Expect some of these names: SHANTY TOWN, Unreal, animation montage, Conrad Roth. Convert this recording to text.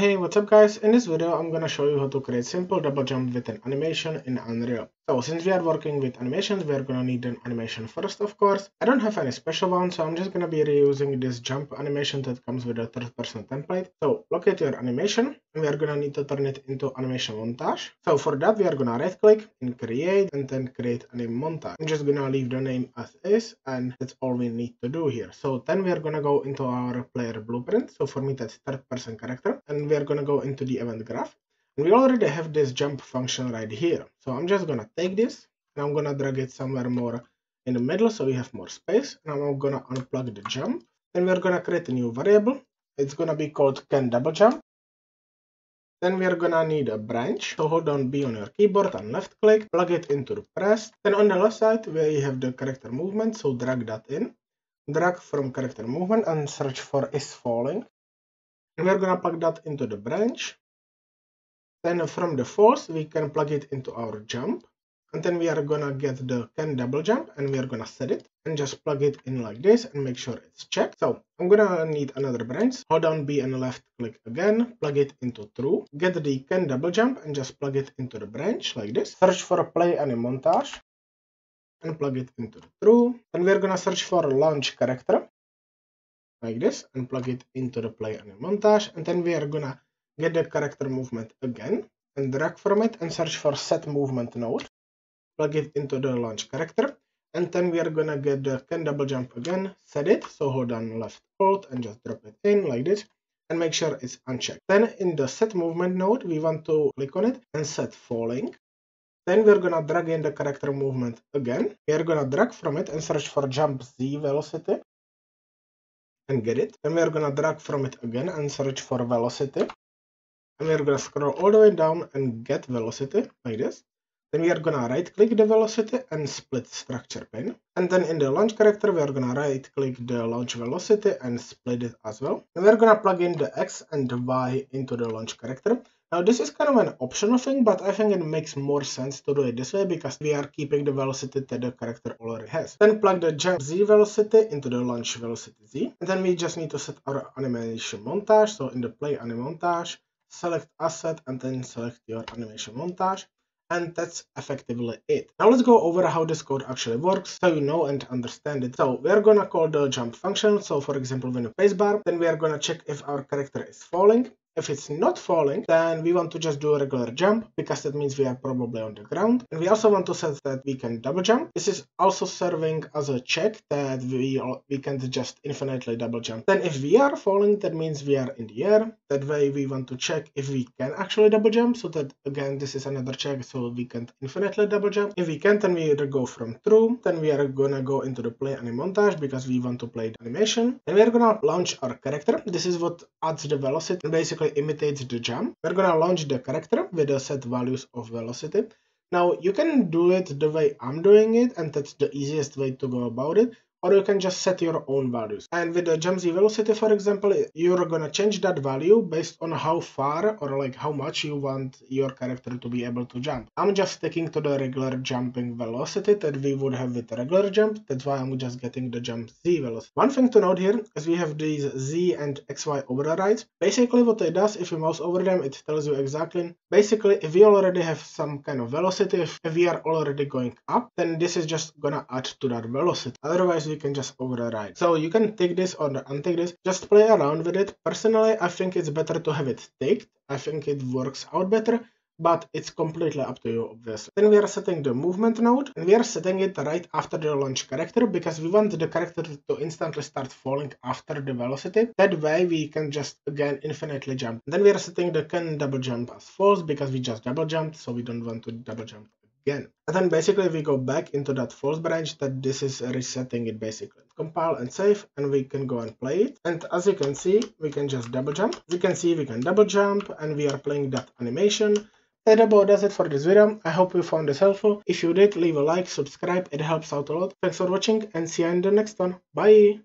Hey, what's up guys? In this video I'm gonna show you how to create simple double jump with an animation in Unreal. So since we are working with animations, we're gonna need an animation first, of course. I don't have any special one, so I'm just gonna be reusing this jump animation that comes with a third-person template. So locate your animation, and we are gonna need to turn it into animation montage. So for that we are gonna right-click in create and then create anim montage. I'm just gonna leave the name as is, and that's all we need to do here. So then we are gonna go into our player blueprint. So for me that's third-person character, and we are gonna go into the event graph. And we already have this jump function right here. So I'm just gonna take this and I'm gonna drag it somewhere more in the middle so we have more space. And I'm gonna unplug the jump. Then we're gonna create a new variable. It's gonna be called can double jump. Then we are gonna need a branch. So hold down B on your keyboard and left click, plug it into the press. Then on the left side we have the character movement, so drag that in. Drag from character movement and search for is falling. And we're gonna plug that into the branch. Then from the falls we can plug it into our jump, and then we are gonna get the can double jump and we are gonna set it and just plug it in like this and make sure it's checked. So I'm gonna need another branch. Hold down B and left click again, plug it into true, get the can double jump and just plug it into the branch like this. Search for play anim montage and plug it into the true. Then we're gonna search for launch character like this and plug it into the play anim montage, and then we are gonna get the character movement again and drag from it and search for set movement node, plug it into the launch character, and then we are gonna get the can double jump again, set it, so hold down left alt and just drop it in like this and make sure it's unchecked. Then in the set movement node we want to click on it and set falling. Then we're gonna drag in the character movement again, we're gonna drag from it and search for jump z velocity and get it. Then we're gonna drag from it again and search for velocity. And we're gonna scroll all the way down and get velocity like this. Then we are gonna right click the velocity and split structure pane. And then in the launch character we are gonna right click the launch velocity and split it as well. And we're gonna plug in the X and the Y into the launch character. Now this is kind of an optional thing, but I think it makes more sense to do it this way because we are keeping the velocity that the character already has. Then plug the jump Z velocity into the launch velocity Z. And then we just need to set our animation montage. So in the play anim montage, select asset and then select your animation montage, and that's effectively it. Now let's go over how this code actually works so you know and understand it. So we're gonna call the jump function, so for example when you spacebar, then we are gonna check if our character is falling. If it's not falling, then we want to just do a regular jump because that means we are probably on the ground. And we also want to set that we can double jump. This is also serving as a check that we can't just infinitely double jump. Then if we are falling, that means we are in the air. That way we want to check if we can actually double jump. So that again, this is another check, so we can't infinitely double jump. If we can, then we either go from true. Then we are gonna go into the play anim montage because we want to play the animation. And we are gonna launch our character. This is what adds the velocity and basically imitates the jump. We're gonna launch the character with the set values of velocity. Now you can do it the way I'm doing it, and that's the easiest way to go about it, or you can just set your own values. And with the jump Z velocity, for example, you're gonna change that value based on how far or like how much you want your character to be able to jump. I'm just sticking to the regular jumping velocity that we would have with the regular jump. That's why I'm just getting the jump Z velocity. One thing to note here is we have these Z and XY overrides. Basically what it does, if you mouse over them, it tells you exactly, basically if we already have some kind of velocity, if we are already going up, then this is just gonna add to that velocity. Otherwise you can just override. So you can take this or untick this, just play around with it. Personally, I think it's better to have it ticked. I think it works out better, but it's completely up to you, obviously. Then we are setting the movement node, and we are setting it right after the launch character because we want the character to instantly start falling after the velocity. That way we can just again infinitely jump. Then we are setting the can double jump as false because we just double jumped, so we don't want to double jump again. And then basically we go back into that false branch that this is resetting it basically. Compile and save, and we can go and play it. And as you can see, we can just double jump. We can see we can double jump, and we are playing that animation. That about does it for this video. I hope you found this helpful. If you did, leave a like, subscribe, it helps out a lot. Thanks for watching and see you in the next one. Bye!